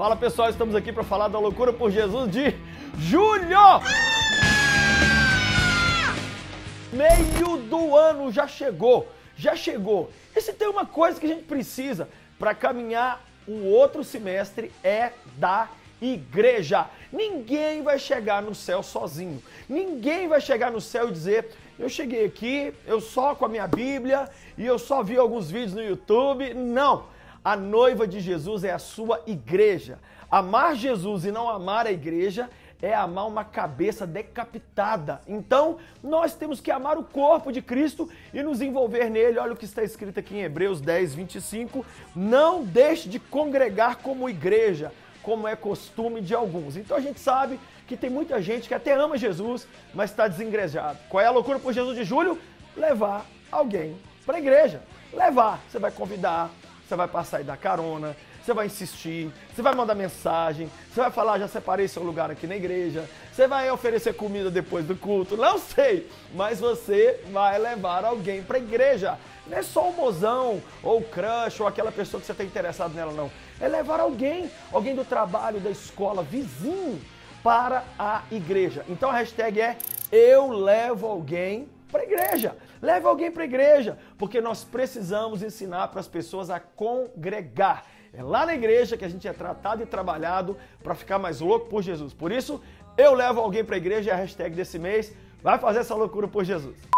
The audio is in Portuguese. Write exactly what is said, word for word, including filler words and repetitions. Fala pessoal, estamos aqui para falar da Loucura por Jesus de julho! Ah! Meio do ano já chegou, já chegou. E se tem uma coisa que a gente precisa para caminhar o outro semestre é da igreja. Ninguém vai chegar no céu sozinho, ninguém vai chegar no céu e dizer: eu cheguei aqui, eu só com a minha Bíblia e eu só vi alguns vídeos no YouTube. Não! A noiva de Jesus é a sua igreja. Amar Jesus e não amar a igreja é amar uma cabeça decapitada. Então, nós temos que amar o corpo de Cristo e nos envolver nele. Olha o que está escrito aqui em Hebreus dez, vinte e cinco. Não deixe de congregar como igreja, como é costume de alguns. Então a gente sabe que tem muita gente que até ama Jesus, mas está desengrejado. Qual é a Loucura por Jesus de julho? Levar alguém para a igreja. Levar, você vai convidar, você vai passar e dar carona, você vai insistir, você vai mandar mensagem, você vai falar: já separei seu lugar aqui na igreja, você vai oferecer comida depois do culto, não sei, mas você vai levar alguém para a igreja. Não é só o mozão, ou o crush, ou aquela pessoa que você está interessado nela, não. É levar alguém, alguém do trabalho, da escola, vizinho, para a igreja. Então a hashtag é: eu levo alguém para a igreja. Leve alguém para a igreja, porque nós precisamos ensinar para as pessoas a congregar. É lá na igreja que a gente é tratado e trabalhado para ficar mais louco por Jesus. Por isso, eu levo alguém para a igreja é a hashtag desse mês. Vai fazer essa loucura por Jesus.